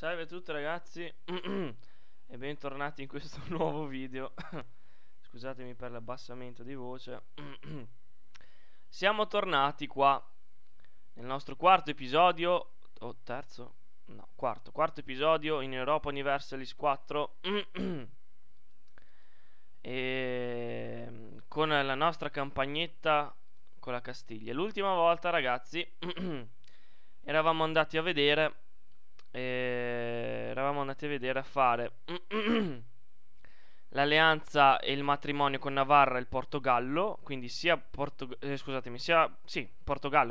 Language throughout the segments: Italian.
Salve a tutti ragazzi e bentornati in questo nuovo video. Scusatemi per l'abbassamento di voce. Siamo tornati qua nel nostro quarto episodio o terzo? No, quarto episodio in Europa Universalis 4 e con la nostra campagnetta con la Castiglia. L'ultima volta ragazzi eravamo andati a vedere a fare l'alleanza e il matrimonio con Navarra e il Portogallo. Quindi sia Portogallo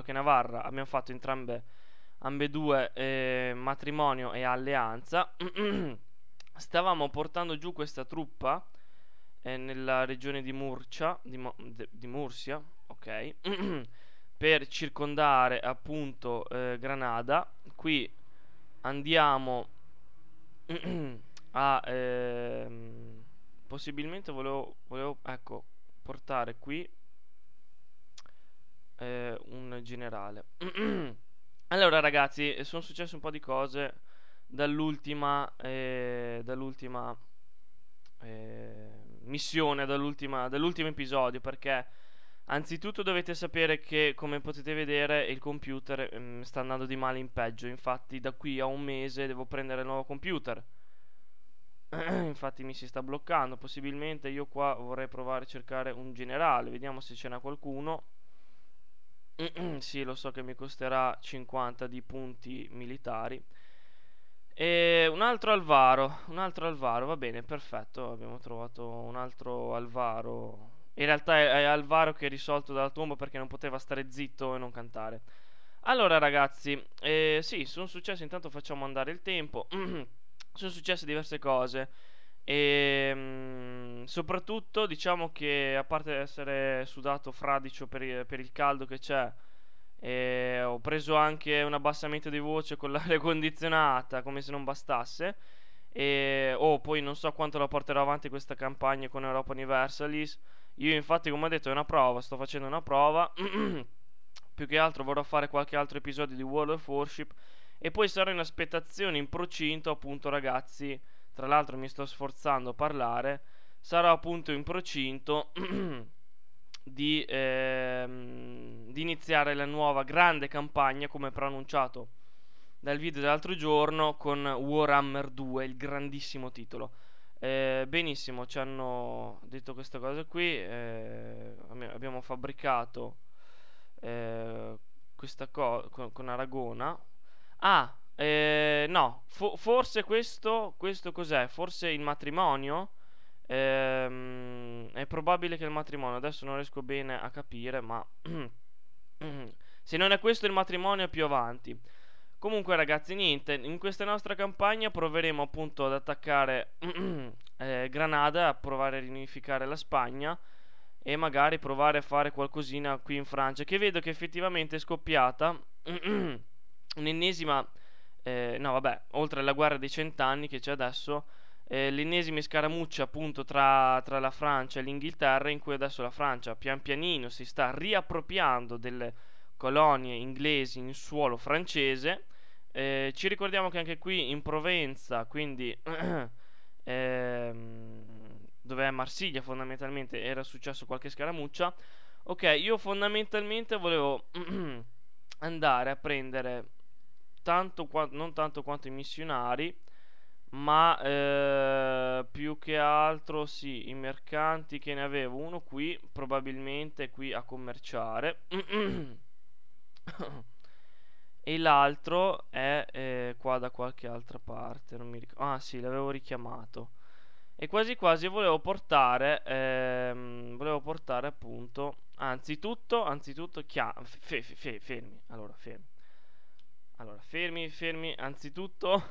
che Navarra abbiamo fatto ambedue matrimonio e alleanza. Stavamo portando giù questa truppa nella regione di Murcia Murcia, ok. Per circondare appunto Granada. Qui andiamo a possibilmente volevo ecco portare qui un generale. Allora ragazzi, sono successe un po' di cose dall'ultima missione, dall'ultimo episodio, perché anzitutto dovete sapere che, come potete vedere, il computer sta andando di male in peggio. Infatti da qui a un mese devo prendere il nuovo computer. Infatti mi si sta bloccando. Possibilmente io qua vorrei provare a cercare un generale. Vediamo se ce n'è qualcuno. Sì, lo so che mi costerà 50 di punti militari. E un altro Alvaro. Va bene, perfetto. Abbiamo trovato un altro Alvaro. In realtà è Alvaro che è risolto dalla tomba perché non poteva stare zitto e non cantare. Allora ragazzi, sì, sono successe, intanto facciamo andare il tempo. Sono successe diverse cose e soprattutto diciamo che, a parte essere sudato fradicio per il caldo che c'è, ho preso anche un abbassamento di voce con l'aria condizionata, come se non bastasse. Poi non so quanto la porterò avanti questa campagna con Europa Universalis. Io infatti, come ho detto, è una prova, sto facendo una prova. Più che altro vorrò fare qualche altro episodio di World of Warships e poi sarò in aspettazione, in procinto appunto ragazzi, tra l'altro mi sto sforzando a parlare, sarò appunto in procinto di iniziare la nuova grande campagna, come preannunciato dal video dell'altro giorno, con Warhammer 2, il grandissimo titolo. Benissimo, ci hanno detto questa cosa qui. Abbiamo fabbricato questa cosa con Aragona. No, forse questo cos'è? Forse il matrimonio? È probabile che il matrimonio, adesso non riesco bene a capire, ma se non è questo il matrimonio è più avanti. Comunque ragazzi, niente, in questa nostra campagna proveremo appunto ad attaccare Granada, a provare a riunificare la Spagna e magari provare a fare qualcosina qui in Francia, che vedo che effettivamente è scoppiata un'ennesima, no vabbè, oltre alla guerra dei cent'anni che c'è adesso, l'ennesima scaramuccia appunto tra la Francia e l'Inghilterra, in cui adesso la Francia pian pianino si sta riappropriando delle colonie inglesi in suolo francese. Ci ricordiamo che anche qui in Provenza, quindi dove è Marsiglia, fondamentalmente era successo qualche scaramuccia. Ok, io fondamentalmente volevo andare a prendere non tanto quanto i missionari, ma più che altro sì, i mercanti, che ne avevo uno qui, probabilmente qui a commerciare. E l'altro è qua da qualche altra parte, non mi ricordo. Ah sì, l'avevo richiamato. E quasi quasi volevo portare appunto, anzitutto fermi. Allora fermi anzitutto.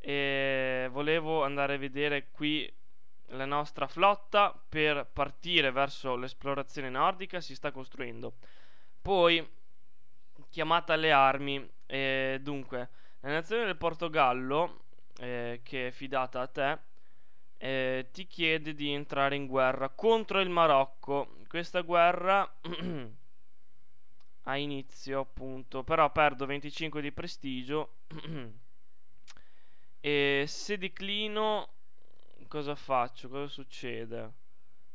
Volevo andare a vedere qui la nostra flotta per partire verso l'esplorazione nordica. Si sta costruendo. Poi chiamata alle armi. Dunque, la nazione del Portogallo, che è fidata a te, ti chiede di entrare in guerra contro il Marocco. Questa guerra ha inizio appunto, però perdo 25 di prestigio E se declino, cosa faccio? Cosa succede?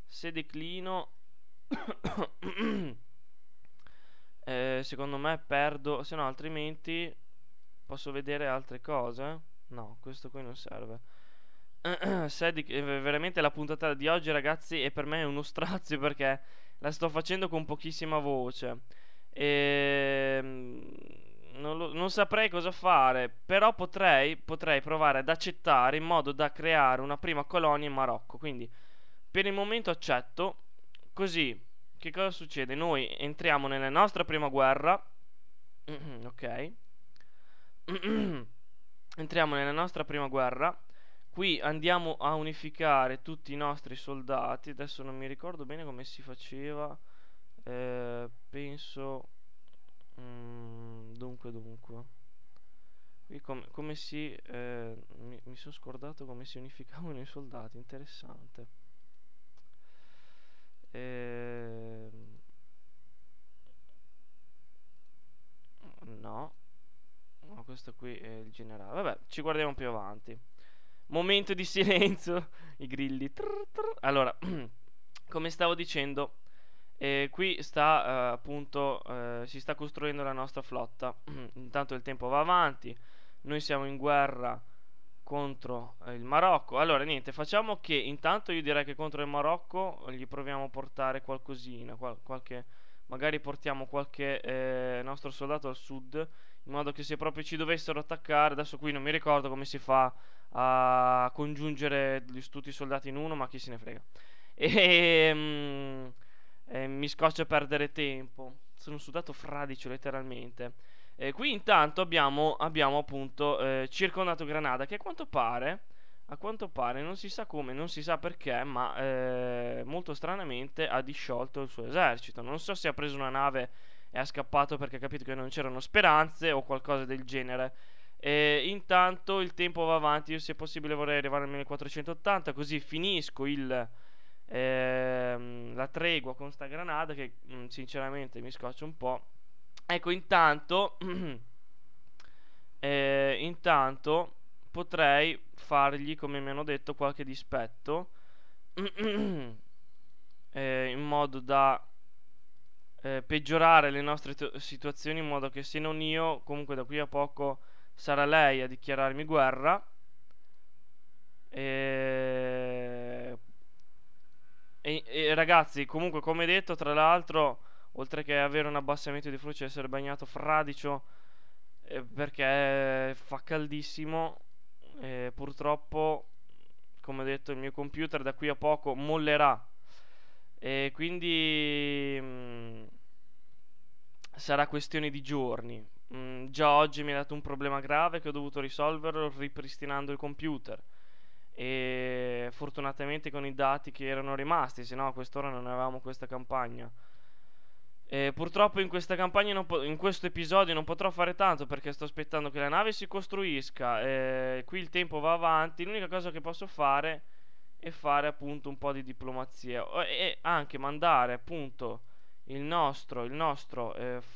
Se declino secondo me perdo. Se no, altrimenti posso vedere altre cose. No, questo qui non serve. Veramente la puntata di oggi, ragazzi, è per me uno strazio, perché la sto facendo con pochissima voce e non saprei cosa fare. Però potrei provare ad accettare, in modo da creare una prima colonia in Marocco. Quindi per il momento accetto. Così che cosa succede? Noi entriamo nella nostra prima guerra. Ok. Entriamo nella nostra prima guerra. Qui andiamo a unificare tutti i nostri soldati. Adesso non mi ricordo bene come si faceva. Penso dunque qui come si mi sono scordato come si unificavano i soldati. Interessante. No, questo qui è il generale. Vabbè, ci guardiamo più avanti. Momento di silenzio. I grilli. Allora, come stavo dicendo, qui sta appunto si sta costruendo la nostra flotta. Intanto il tempo va avanti. Noi siamo in guerra contro il Marocco. Allora niente, facciamo che intanto io direi che contro il Marocco gli proviamo a portare qualcosina, qualche, magari portiamo qualche nostro soldato al sud, in modo che se proprio ci dovessero attaccare. Adesso qui non mi ricordo come si fa a congiungere tutti i soldati in uno, ma chi se ne frega. E mi scoccia perdere tempo. Sono sudato fradicio letteralmente. Qui intanto abbiamo appunto circondato Granada, che a quanto pare non si sa come, non si sa perché, ma molto stranamente ha disciolto il suo esercito. Non so se ha preso una nave e ha scappato perché ha capito che non c'erano speranze o qualcosa del genere. Intanto il tempo va avanti. Io, se possibile, vorrei arrivare al 1480, così finisco la tregua con sta Granada, che sinceramente mi scoccia un po'. Ecco, intanto potrei fargli, come mi hanno detto, qualche dispetto in modo da peggiorare le nostre situazioni, in modo che, se non io, comunque da qui a poco sarà lei a dichiararmi guerra. E ragazzi, comunque, come detto, tra l'altro, oltre che avere un abbassamento di fruce, essere bagnato fradicio perché fa caldissimo, purtroppo, come ho detto, il mio computer da qui a poco mollerà e quindi sarà questione di giorni. Già oggi mi ha dato un problema grave che ho dovuto risolverlo ripristinando il computer, e fortunatamente con i dati che erano rimasti, se no a quest'ora non avevamo questa campagna. Purtroppo in questa campagna in questo episodio non potrò fare tanto, perché sto aspettando che la nave si costruisca. Qui il tempo va avanti. L'unica cosa che posso fare è fare appunto un po' di diplomazia e anche mandare appunto il nostro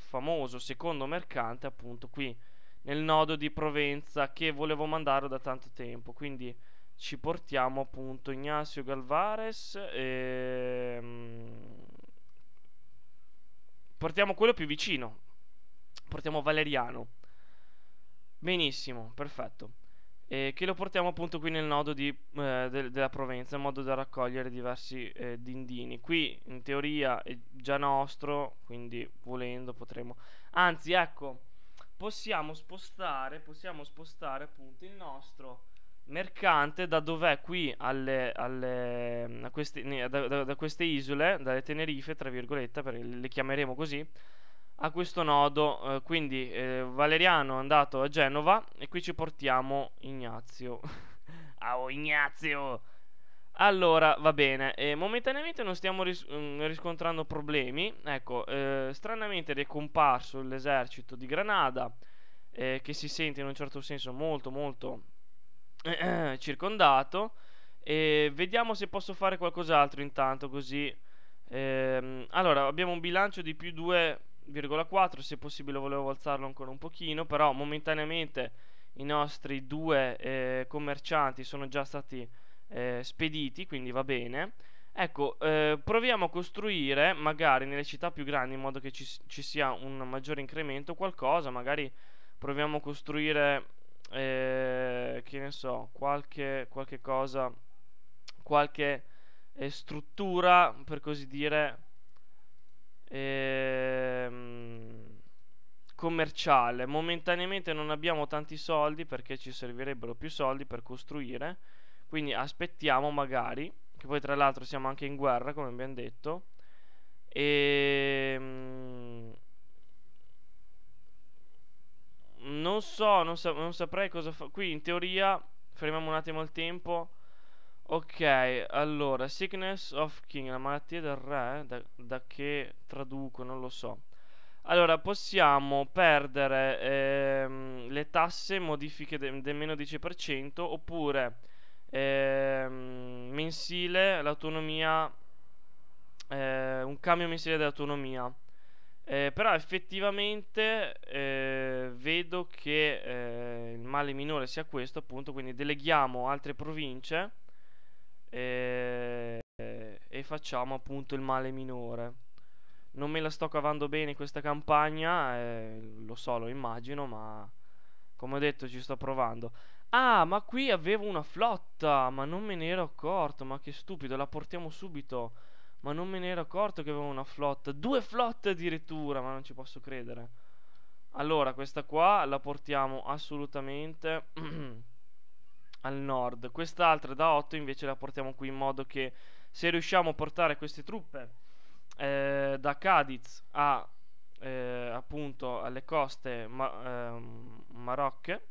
famoso secondo mercante appunto qui nel nodo di Provenza, che volevo mandarlo da tanto tempo. Quindi ci portiamo appunto Ignacio Galvares e portiamo quello più vicino, portiamo Valeriano. Benissimo, perfetto. Che lo portiamo appunto qui nel nodo della Provenza, in modo da raccogliere diversi dindini. Qui in teoria è già nostro, quindi volendo potremo, anzi ecco, possiamo spostare appunto il nostro mercante da dov'è qui da queste isole, dalle Tenerife, tra virgolette, le chiameremo così, a questo nodo. Quindi Valeriano è andato a Genova e qui ci portiamo Ignazio. Oh, Ignazio! Allora, va bene, momentaneamente non stiamo riscontrando problemi. Ecco, stranamente è comparso l'esercito di Granada, che si sente in un certo senso molto circondato. E vediamo se posso fare qualcos'altro intanto, così. Allora, abbiamo un bilancio di più 2,4. Se possibile volevo alzarlo ancora un pochino, però momentaneamente i nostri due commercianti sono già stati spediti, quindi va bene. Ecco, proviamo a costruire magari nelle città più grandi, in modo che ci sia un maggiore incremento, qualcosa. Magari proviamo a costruire, che ne so, qualche cosa, qualche struttura, per così dire, commerciale. Momentaneamente non abbiamo tanti soldi, perché ci servirebbero più soldi per costruire, quindi aspettiamo magari, che poi tra l'altro siamo anche in guerra, come abbiamo detto, e non so, non saprei cosa fare qui. In teoria fermiamo un attimo il tempo. Ok, allora, sickness of king, la malattia del re, da che traduco, non lo so. Allora, possiamo perdere le tasse, modifiche del meno 10%, oppure mensile, l'autonomia, un cambio mensile dell'autonomia. Però effettivamente vedo che il male minore sia questo, appunto, quindi deleghiamo altre province e facciamo appunto il male minore. Non me la sto cavando bene questa campagna, lo so, lo immagino, ma come ho detto ci sto provando. Ah, ma qui avevo una flotta, ma non me ne ero accorto, ma che stupido, la portiamo subito. Ma non me ne ero accorto che avevo una flotta, due flotte addirittura, ma non ci posso credere. Allora, questa qua la portiamo assolutamente al nord. Quest'altra da 8 invece la portiamo qui, in modo che se riusciamo a portare queste truppe da Cadiz a appunto alle coste marocche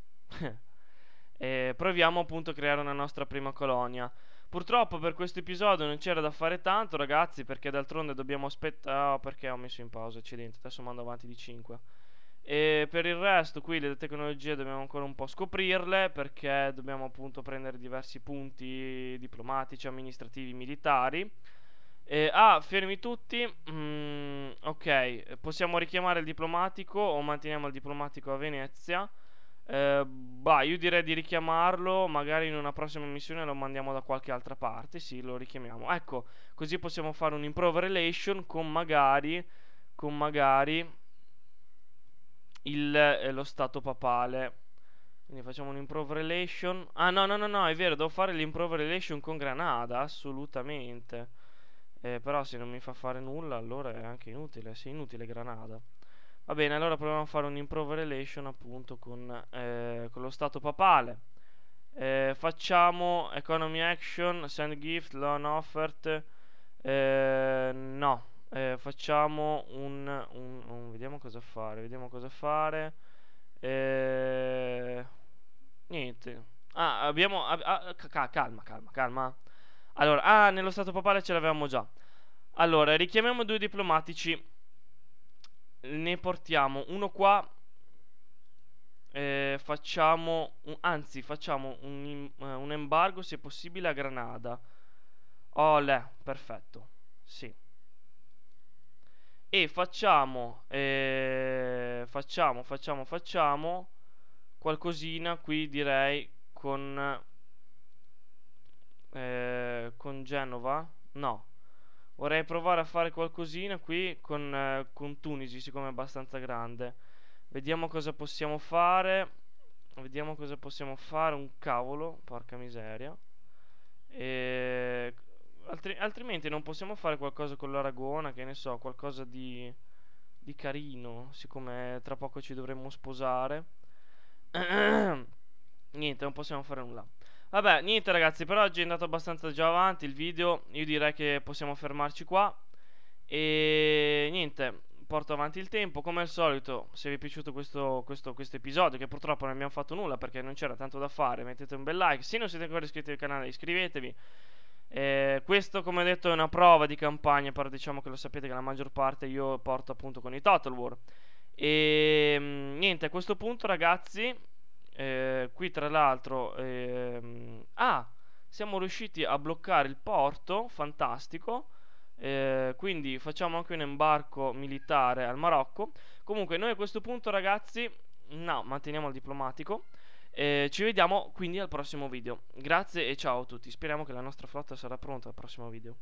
e proviamo appunto a creare una nostra prima colonia. Purtroppo per questo episodio non c'era da fare tanto, ragazzi, perché d'altronde dobbiamo aspettare. Oh, perché ho messo in pausa, accidenti, adesso mando avanti di 5. E per il resto qui le tecnologie dobbiamo ancora un po' scoprirle, perché dobbiamo appunto prendere diversi punti diplomatici, amministrativi, militari. Ah, fermi tutti. Ok, possiamo richiamare il diplomatico o manteniamo il diplomatico a Venezia? Bah, io direi di richiamarlo, magari in una prossima missione lo mandiamo da qualche altra parte. Sì, lo richiamiamo. Ecco, così possiamo fare un improve relation con magari lo Stato Papale. Quindi facciamo un improve relation. Ah, no, è vero, devo fare l'improve relation con Granada, assolutamente. Però se non mi fa fare nulla, allora è anche inutile. Se è inutile Granada. Va bene, allora proviamo a fare un improve relation appunto con lo Stato Papale. Facciamo economy action, send gift, loan offered. Facciamo vediamo cosa fare. Niente. Ah, abbiamo calma. Allora, nello Stato Papale ce l'avevamo già. Allora, richiamiamo due diplomatici. Ne portiamo uno qua. Facciamo un embargo, se possibile, a Granada. Olè, perfetto. Sì. E facciamo facciamo qualcosina qui, direi, con Genova. No, vorrei provare a fare qualcosina qui con Tunisi, siccome è abbastanza grande. Vediamo cosa possiamo fare. Un cavolo, porca miseria. Altrimenti non possiamo fare qualcosa con l'Aragona, che ne so, qualcosa di carino, siccome tra poco ci dovremmo sposare. Niente, non possiamo fare nulla. Vabbè, niente ragazzi, per oggi è andato abbastanza già avanti il video. Io direi che possiamo fermarci qua. E niente, porto avanti il tempo. Come al solito, se vi è piaciuto questo episodio, che purtroppo non abbiamo fatto nulla perché non c'era tanto da fare, mettete un bel like. Se non siete ancora iscritti al canale, iscrivetevi. Questo, come detto, è una prova di campagna, però diciamo che lo sapete che la maggior parte io porto appunto con i Total War. E niente, a questo punto ragazzi... qui tra l'altro siamo riusciti a bloccare il porto, fantastico, quindi facciamo anche un embarco militare al Marocco. Comunque noi a questo punto ragazzi, no, manteniamo il diplomatico, Ci vediamo quindi al prossimo video. Grazie e ciao a tutti. Speriamo che la nostra flotta sarà pronta al prossimo video.